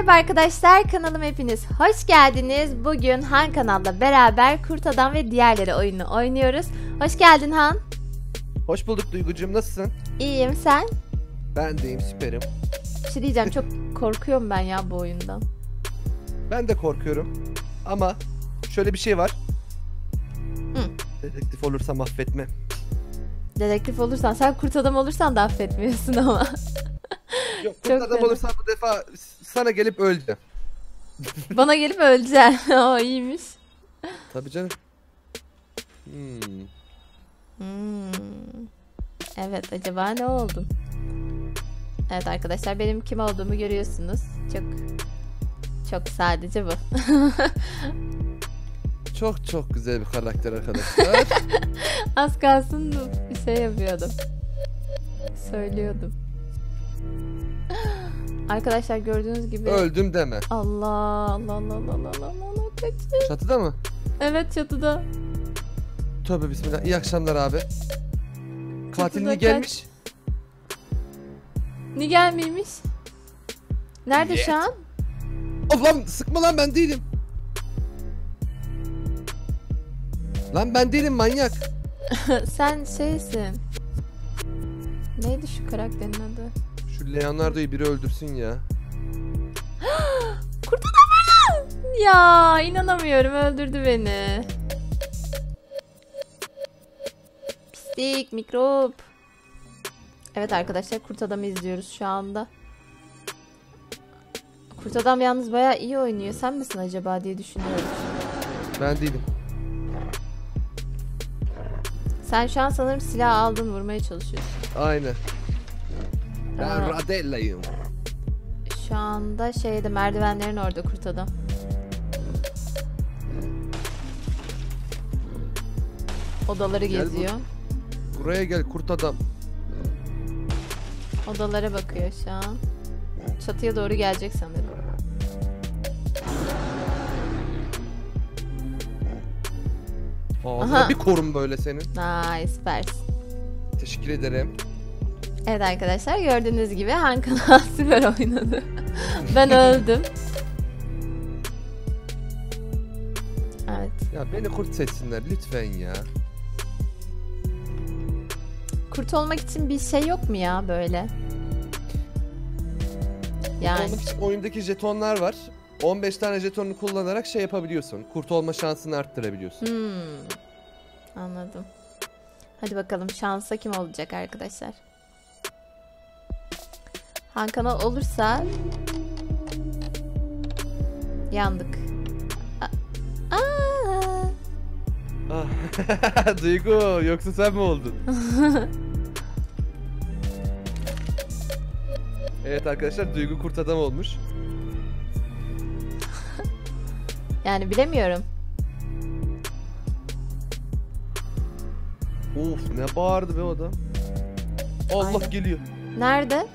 Merhaba arkadaşlar, kanalıma hepiniz hoş geldiniz. Bugün Han kanalla beraber Kurt Adam ve Diğerleri oyunu oynuyoruz. Hoş geldin Han. Hoş bulduk Duygucuğum, nasılsın? İyiyim, sen? Ben deyim, süperim. Bir şey diyeceğim, çok korkuyorum ben ya bu oyundan. Ben de korkuyorum ama şöyle bir şey var. Dedektif olursam affetme. Dedektif olursan, sen kurt adam olursan da affetmiyorsun ama. Yok, kurt çok adam önemli. Olursan bu defa sana gelip öleceğim. Bana gelip öleceksin. O iyiymiş. Tabii canım. Evet, acaba ne oldu? Evet arkadaşlar, benim kim olduğumu görüyorsunuz. Çok sadece bu. Çok güzel bir karakter arkadaşlar. Az kalsın bir şey yapıyordum. Söylüyordum. Arkadaşlar gördüğünüz gibi... Öldüm deme. Allah. Kaçın. Çatıda mı? Evet, çatıda. Tövbe bismillah. İyi akşamlar abi. Katil mi gelmiş? Ni gelmiymiş? Nerede şu an? Allah'ım, sıkma lan, ben değilim. Lan ben değilim manyak. Sen şeysin. Neydi şu karakterin adı? Şu Leonardo'yu biri öldürsün ya. Kurt adam beni! Ya inanamıyorum, öldürdü beni. Pislik, mikrop. Evet arkadaşlar, Kurt Adam'ı izliyoruz şu anda. Kurt Adam yalnız bayağı iyi oynuyor. Sen misin acaba diye düşünüyorum. Ben değilim. Sen şu an sanırım silah aldın, vurmaya çalışıyorsun. Aynen. Ben Radella'yım. Şu anda şeyde, merdivenlerin orada Kurt Adam. Odaları gel geziyor. Buraya gel Kurt Adam. Odalara bakıyor şu an. Çatıya doğru gelecek sanırım. Ağzına bir korum böyle senin. Nice, pers. Teşekkür ederim. Evet arkadaşlar, gördüğünüz gibi Han kanal süper oynadı. Ben öldüm. Evet. Ya beni kurt seçsinler lütfen ya. Kurt olmak için bir şey yok mu ya böyle? Yani. Olmak için oyundaki jetonlar var. 15 tane jetonunu kullanarak şey yapabiliyorsun. Kurt olma şansını arttırabiliyorsun. Anladım. Hadi bakalım, şansa kim olacak arkadaşlar? Han kanal olursa yandık. Duygu, yoksa sen mi oldun? Evet arkadaşlar, Duygu kurt adam olmuş. Yani bilemiyorum. Of, ne bağırdı be o adam. Allah aynen. Geliyor. Nerede?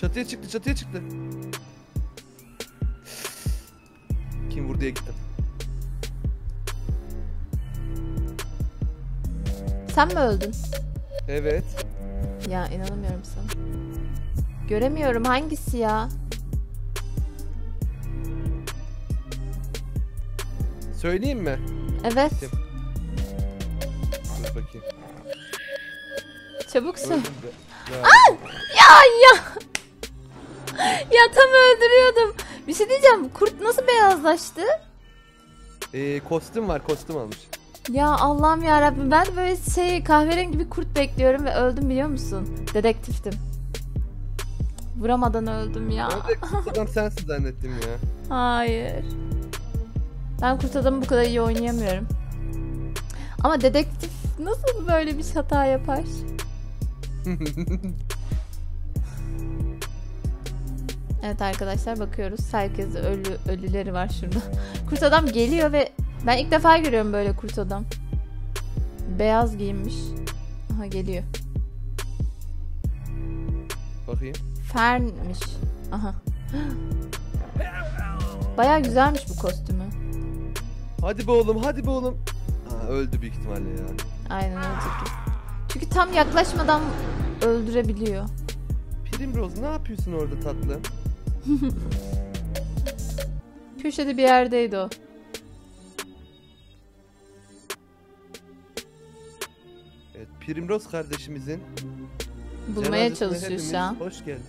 Çatıya çıktı, çatıya çıktı. Kim vurdu diye gittim. Sen mi öldün? Evet. Ya inanamıyorum sana. Göremiyorum, hangisi ya? Söyleyeyim mi? Evet. Dur bakayım. Çabuk söyle. Ya. Ya tam öldürüyordum. Bir şey diyeceğim. Kurt nasıl beyazlaştı? Kostüm var, kostüm almış. Ya Allah'ım ya Rabbim, ben böyle şey, kahverengi bir kurt bekliyorum ve öldüm, biliyor musun? Dedektiftim. Vuramadan öldüm ya. Dedektif adam sensin zannettim ya. Hayır. Ben kurt adamı bu kadar iyi oynayamıyorum. Ama dedektif nasıl böyle bir hata yapar? Evet arkadaşlar, bakıyoruz. Herkes ölüleri var şurada. Kurt adam geliyor ve ben ilk defa görüyorum böyle kurt adam. Beyaz giyinmiş. Aha, geliyor. Bakayım. Fernmiş. Aha. Bayağı güzelmiş bu kostümü. Hadi be oğlum, hadi be oğlum. Ha, öldü büyük ihtimalle ya. Aynen, öldü. Çünkü tam yaklaşmadan öldürebiliyor. Primrose, ne yapıyorsun orada tatlım? Köşede bir yerdeydi o. Evet, Primrose kardeşimizin bulmaya çalışıyor şu an. Hoş geldin.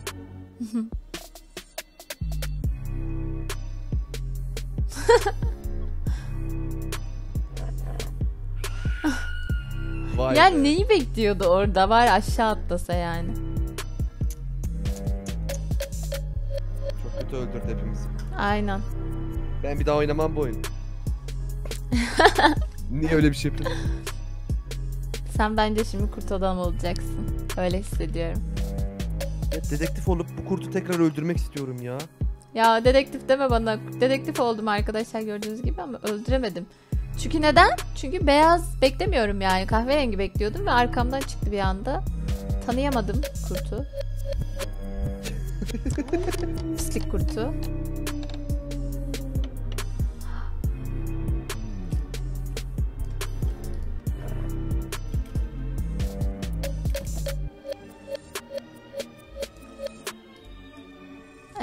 Yani be. Neyi bekliyordu orada? Var aşağı atlasa yani. Çok kötü öldürdü hepimizi. Aynen. Ben bir daha oynamam bu oyunu. Niye öyle bir şey yapıyorsun? Sen bence şimdi kurt adam olacaksın. Öyle hissediyorum. Ya dedektif olup bu kurtu tekrar öldürmek istiyorum ya. Ya dedektif deme bana. Dedektif oldum arkadaşlar gördüğünüz gibi ama öldüremedim. Çünkü neden? Çünkü beyaz beklemiyorum yani. Kahverengi bekliyordum ve arkamdan çıktı bir anda. Tanıyamadım kurtu. Pislik kurtu.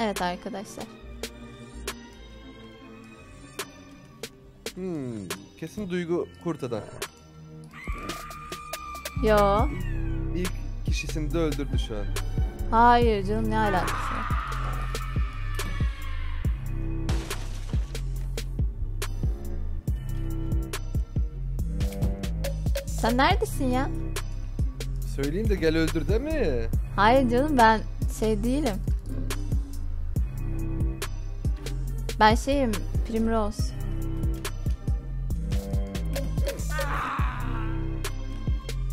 Evet arkadaşlar. Kesin Duygu Kurt Adam. Yo. İlk kişisini de öldürdü şu an. Hayır canım ne alakası var? Sen neredesin ya? Söyleyeyim de gel öldür değil mi? Hayır canım ben şey değilim. Ben şeyim Primrose.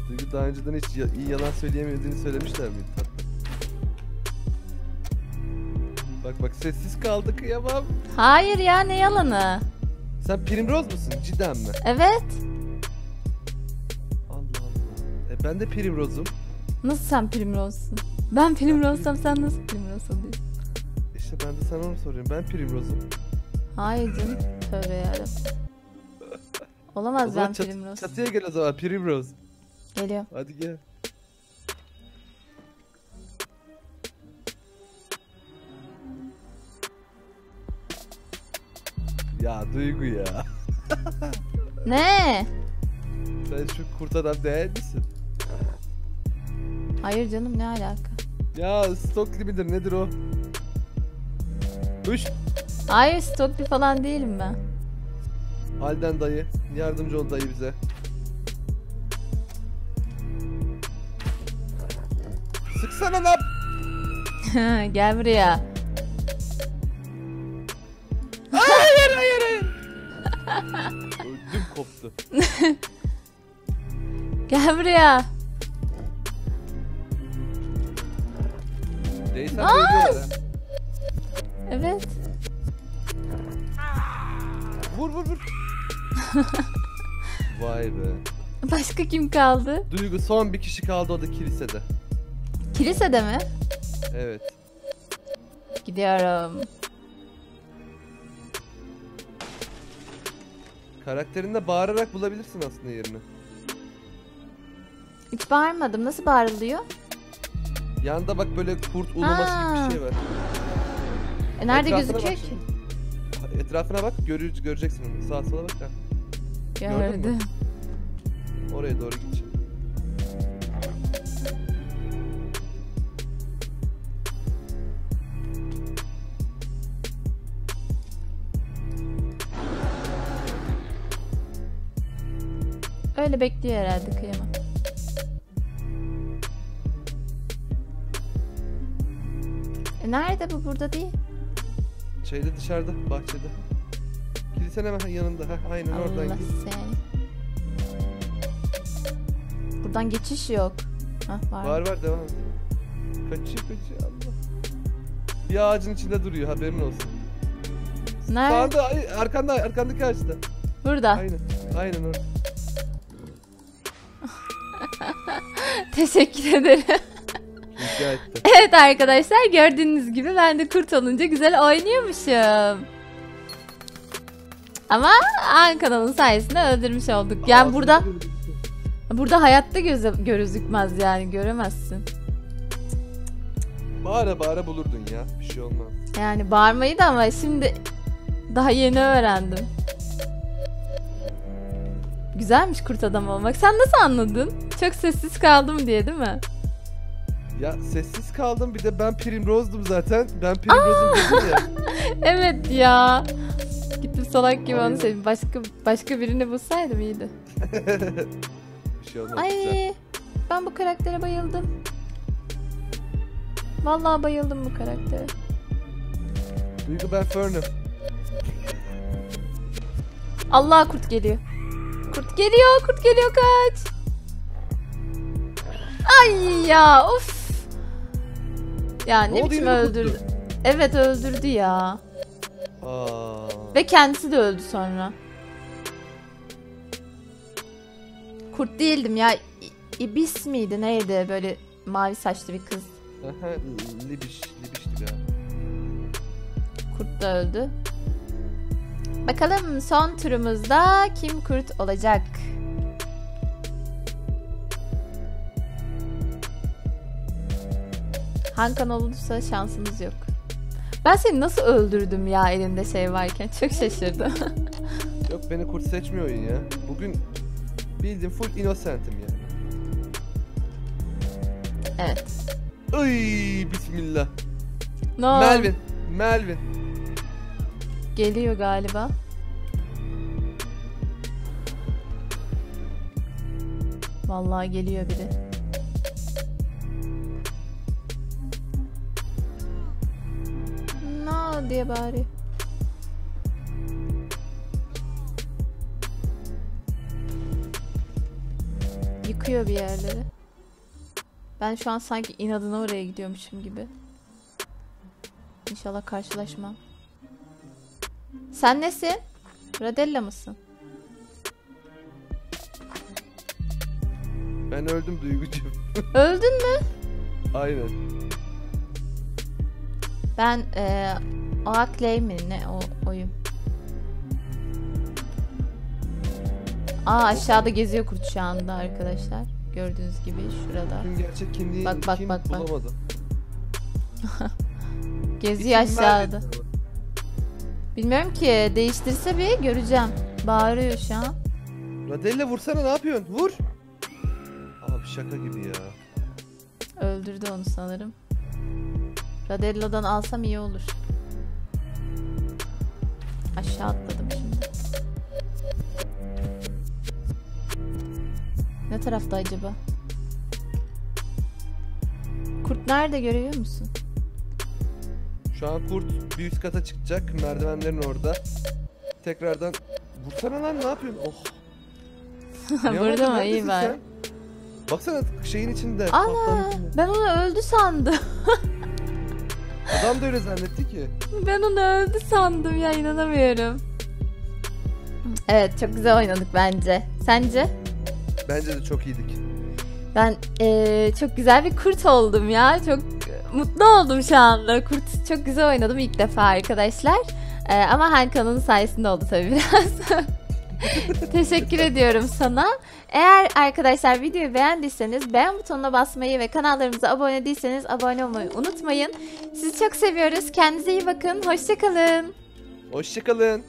Duygu daha önceden hiç iyi yalan söyleyemediğini söylemişler miydi tatlı? Bak bak sessiz kaldı kıyamam. Hayır ya ne yalanı? Sen Primrose musun cidden mi? Evet. Allah Allah. Ben de Primrose'um. Nasıl sen Primrose'sun? Ben Primrose'sam sen nasıl Primrose oluyorsun? İşte ben de sana onu soruyorum. Ben Primrose'um. Hayır canım. Tövbe yarabbim. Olamaz ben Primrose. Çatıya gel o zaman Primrose. Geliyor. Hadi gel. Ya Duygu ya. Ne? Sen şu kurt adam değil misin? Hayır canım ne alaka? Ya stok midir nedir o? Üç. Hayır stokli falan değilim ben. Halden dayı. Yardımcı ol dayı bize. Sıksana lan. Gel buraya. Hayır hayır hayır. Öldüm koptu. Gel buraya. Değilsen öldüyorlar. Evet. Vur vur vur. Vay be. Başka kim kaldı? Duygu son bir kişi kaldı o da kilisede. Kilisede mi? Evet. Gidiyorum. Karakterinde bağırarak bulabilirsin aslında yerini. Hiç bağırmadım. Nasıl bağırılıyor? Yanda bak böyle kurt uluması gibi bir şey var. Nerede etrafına gözüküyor ki? Etrafına bak göreceksin onu. Sağa sola bak ha. Gördüm. Oraya doğru gideceğim. Öyle bekliyor herhalde kıyamam. Nerede bu? Burada değil. Şeyde dışarıda, bahçede. Kilisen hemen yanında. Heh, aynen Allah oradan git. Buradan geçiş yok. Heh, var. Var var devam et. Kaçıyor kaçıyor Allah. Bir ağacın içinde duruyor haberin olsun. Nerede? Sağda, arkandaki ağaçta. Burada. Aynen, aynen orada. Teşekkür ederim. Evet arkadaşlar gördüğünüz gibi ben de kurt olunca güzel oynuyormuşum. Ama Han kanalın sayesinde öldürmüş olduk. Yani burada hayatta gözükmez yani göremezsin. Bağıra bağıra bulurdun ya. Bir şey olmaz. Yani bağırmayı da ama şimdi daha yeni öğrendim. Güzelmiş kurt adam olmak. Sen nasıl anladın? Çok sessiz kaldım diye değil mi? Ya sessiz kaldım, bir de ben Primrose'dum zaten. Ben Primrose'um ya. Evet ya. Gittim salak gibi onu sevdim. Başka birini bulsaydım iyiydi. Bir şey olmaz. Ay güzel. Ben bu karaktere bayıldım. Vallahi bayıldım bu karaktere. Duygu ben Fern'ım. Allah kurt geliyor. Kurt geliyor, kurt geliyor, kaç. Ay ya, of. Ya ne biçim öldürdü. Kurttu? Evet öldürdü ya. Aa. Ve kendisi de öldü sonra. Kurt değildim ya. Ibis miydi neydi, böyle mavi saçlı bir kız. Libişti galiba. Kurt da öldü. Bakalım son turumuzda kim kurt olacak? Han kanal olursa şansımız yok. Ben seni nasıl öldürdüm ya elinde şey varken? Çok şaşırdım. Yok beni kurt seçmiyor oyun ya. Bugün bildiğin full innocent'im ya. Evet. Ay bismillah. No. Melvin. Geliyor galiba. Vallahi geliyor biri. No diye bari. Yıkıyor bir yerleri. Ben şu an sanki inadına oraya gidiyormuşum gibi. İnşallah karşılaşmam. Sen nesin? Radella mısın? Ben öldüm Duygucuğum. Öldün mü? Aynen. Ben Oakley mi ne o oyum? Aa aşağıda geziyor kurt şu anda arkadaşlar. Gördüğünüz gibi şurada. Tüm gerçek kimliği bak. Bulamadım. Geziyor aşağıda. Bilmiyorum ki, değiştirse bir göreceğim. Bağırıyor şu an. Radella vursana, ne yapıyorsun? Vur. Abi şaka gibi ya. Öldürdü onu sanırım. Radella'dan alsam iyi olur. Aşağı atladım şimdi. Ne tarafta acaba? Kurt nerede görüyor musun? Şu an kurt bir üst kata çıkacak, merdivenlerin orada. Tekrardan vursana lan, ne yapıyorsun? Oh. Ne burada mı? İyi ben. Sen? Baksana şeyin içinde. Ana ben onu öldü sandım. Adam da öyle zannetti ki. Ben onu öldü sandım ya, inanamıyorum. Evet çok güzel oynadık bence. Sence? Bence de çok iyiydik. Ben çok güzel bir kurt oldum ya, çok mutlu oldum şu anda. Kurt çok güzel oynadım ilk defa arkadaşlar. Ama Han kanalın sayesinde oldu tabii biraz. Teşekkür ediyorum sana. Eğer arkadaşlar videoyu beğendiyseniz beğen butonuna basmayı ve kanallarımıza abone değilseniz abone olmayı unutmayın. Sizi çok seviyoruz. Kendinize iyi bakın. Hoşça kalın. Hoşça kalın.